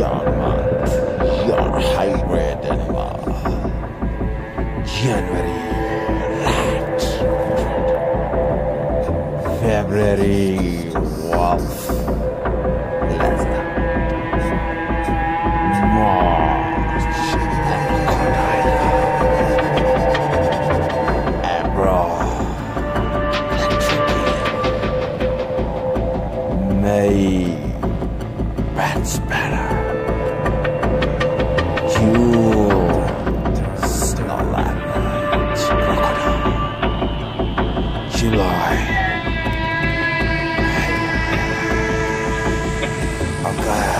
Your month, your hybrid animal. January rat, February wolf, March crocodile, April May bats better. July, August.